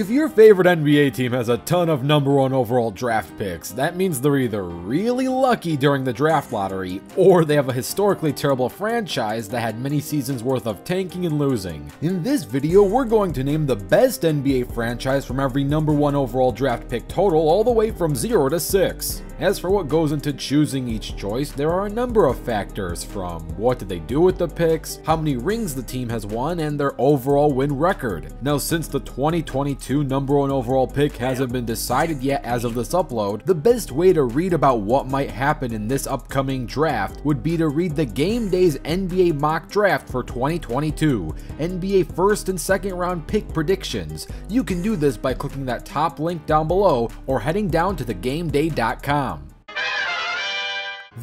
If your favorite NBA team has a ton of #1 overall draft picks, that means they're either really lucky during the draft lottery, or they have a historically terrible franchise that had many seasons worth of tanking and losing. In this video, we're going to name the best NBA franchise from every #1 overall draft pick total all the way from 0 to 6. As for what goes into choosing each choice, there are a number of factors, from what did they do with the picks, how many rings the team has won, and their overall win record. Now, since the 2022 #1 overall pick hasn't been decided yet as of this upload, the best way to read about what might happen in this upcoming draft would be to read The Game Day's NBA mock draft for 2022, NBA first and second round pick predictions. You can do this by clicking that top link down below or heading down to thegameday.com.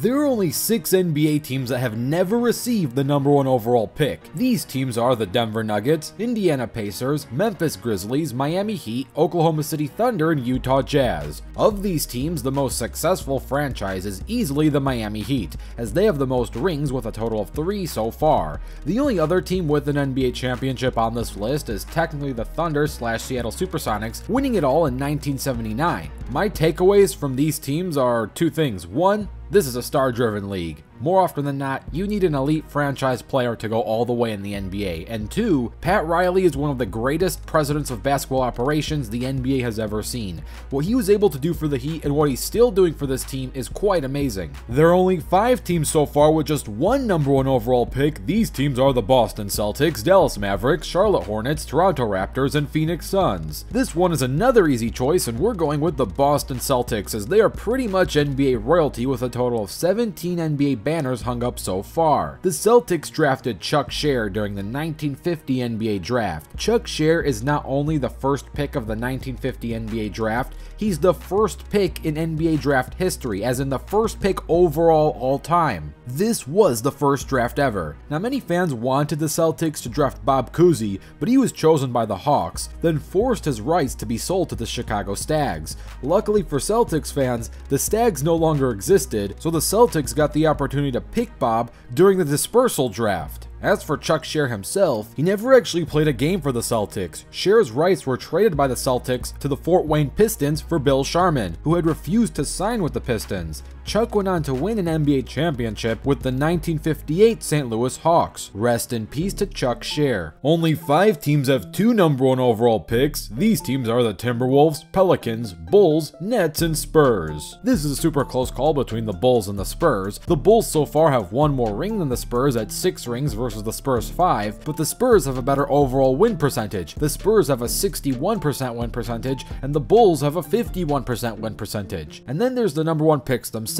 There are only 6 NBA teams that have never received the #1 overall pick. These teams are the Denver Nuggets, Indiana Pacers, Memphis Grizzlies, Miami Heat, Oklahoma City Thunder, and Utah Jazz. Of these teams, the most successful franchise is easily the Miami Heat, as they have the most rings with a total of 3 so far. The only other team with an NBA championship on this list is technically the Thunder/Seattle Supersonics, winning it all in 1979. My takeaways from these teams are 2 things. 1. This is a star-driven league. More often than not, you need an elite franchise player to go all the way in the NBA. And 2, Pat Riley is one of the greatest presidents of basketball operations the NBA has ever seen. What he was able to do for the Heat and what he's still doing for this team is quite amazing. There are only 5 teams so far with just 1 #1 overall pick. These teams are the Boston Celtics, Dallas Mavericks, Charlotte Hornets, Toronto Raptors, and Phoenix Suns. This one is another easy choice, and we're going with the Boston Celtics, as they are pretty much NBA royalty with a total of 17 NBA banners hung up so far. The Celtics drafted Chuck Share during the 1950 NBA draft. Chuck Share is not only the first pick of the 1950 NBA draft, he's the first pick in NBA draft history, as in the first pick overall all time. This was the first draft ever. Now, many fans wanted the Celtics to draft Bob Cousy, but he was chosen by the Hawks, then forced his rights to be sold to the Chicago Stags. Luckily for Celtics fans, the Stags no longer existed, so the Celtics got the opportunity to pick Bob during the dispersal draft. As for Chuck Share himself, he never actually played a game for the Celtics. Share's rights were traded by the Celtics to the Fort Wayne Pistons for Bill Sharman, who had refused to sign with the Pistons. Chuck went on to win an NBA championship with the 1958 St. Louis Hawks. Rest in peace to Chuck Share. Only 5 teams have 2 #1 overall picks. These teams are the Timberwolves, Pelicans, Bulls, Nets, and Spurs. This is a super close call between the Bulls and the Spurs. The Bulls so far have 1 more ring than the Spurs at 6 rings versus the Spurs 5, but the Spurs have a better overall win percentage. The Spurs have a 61% win percentage, and the Bulls have a 51% win percentage. And then there's the #1 picks themselves.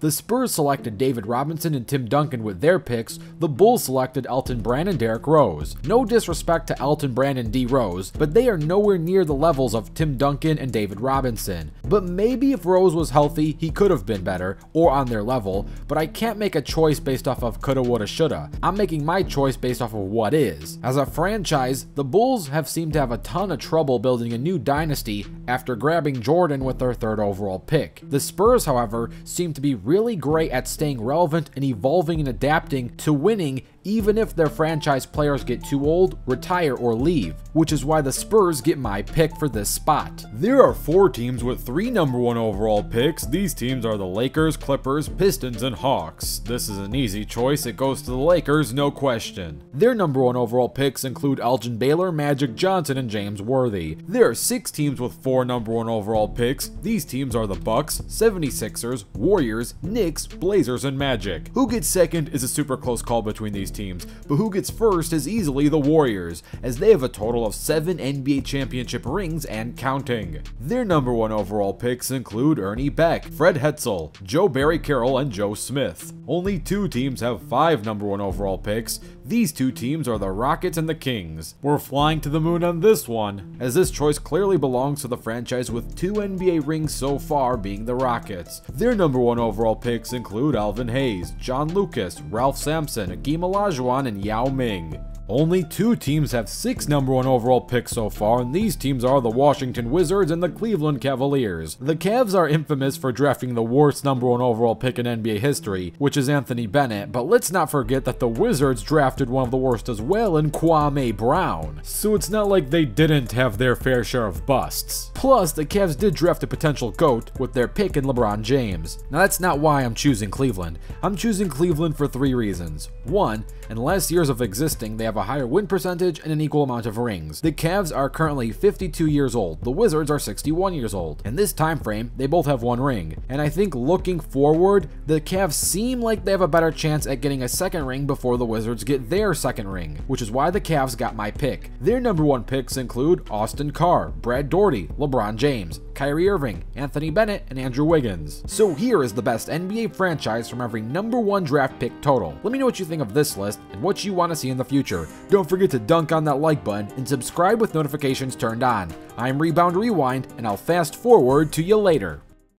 The Spurs selected David Robinson and Tim Duncan with their picks. The Bulls selected Elton Brand and Derek Rose. No disrespect to Elton Brand and D. Rose, but they are nowhere near the levels of Tim Duncan and David Robinson. But maybe if Rose was healthy, he could have been better, or on their level, but I can't make a choice based off of coulda, woulda, shoulda. I'm making my choice based off of what is. As a franchise, the Bulls have seemed to have a ton of trouble building a new dynasty after grabbing Jordan with their 3rd overall pick. The Spurs, however, seem to be really great at staying relevant and evolving and adapting to winning, even if their franchise players get too old, retire, or leave, which is why the Spurs get my pick for this spot. There are 4 teams with 3 #1 overall picks. These teams are the Lakers, Clippers, Pistons, and Hawks. This is an easy choice. It goes to the Lakers, no question. Their #1 overall picks include Elgin Baylor, Magic Johnson, and James Worthy. There are 6 teams with 4 #1 overall picks. These teams are the Bucks, 76ers, Warriors, Knicks, Blazers, and Magic. Who gets second is a super close call between these teams, but who gets first is easily the Warriors, as they have a total of 7 NBA championship rings and counting. Their #1 overall picks include Ernie Beck, Fred Hetzel, Joe Barry Carroll, and Joe Smith. Only 2 teams have 5 #1 overall picks. These 2 teams are the Rockets and the Kings. We're flying to the moon on this one, as this choice clearly belongs to the franchise with 2 NBA rings so far, being the Rockets. Their #1 overall picks include Alvin Hayes, John Lucas, Ralph Sampson, Hakeem Olajuwon, and Yao Ming. Only two teams have 6 number 1 overall picks so far, and these teams are the Washington Wizards and the Cleveland Cavaliers. The Cavs are infamous for drafting the worst number 1 overall pick in NBA history, which is Anthony Bennett, but let's not forget that the Wizards drafted one of the worst as well in Kwame Brown. So it's not like they didn't have their fair share of busts. Plus, the Cavs did draft a potential GOAT with their pick in LeBron James. Now that's not why I'm choosing Cleveland. I'm choosing Cleveland for 3 reasons. 1, in less years of existing, they have a higher win percentage and an equal amount of rings. The Cavs are currently 52 years old, the Wizards are 61 years old. In this time frame, they both have 1 ring. And I think looking forward, the Cavs seem like they have a better chance at getting a second ring before the Wizards get their second ring, which is why the Cavs got my pick. Their number 1 picks include Austin Carr, Brad Daugherty, LeBron James, Kyrie Irving, Anthony Bennett, and Andrew Wiggins. So here is the best NBA franchise from every number 1 draft pick total. Let me know what you think of this list and what you want to see in the future. Don't forget to dunk on that like button and subscribe with notifications turned on. I'm Rebound Rewind, and I'll fast forward to you later.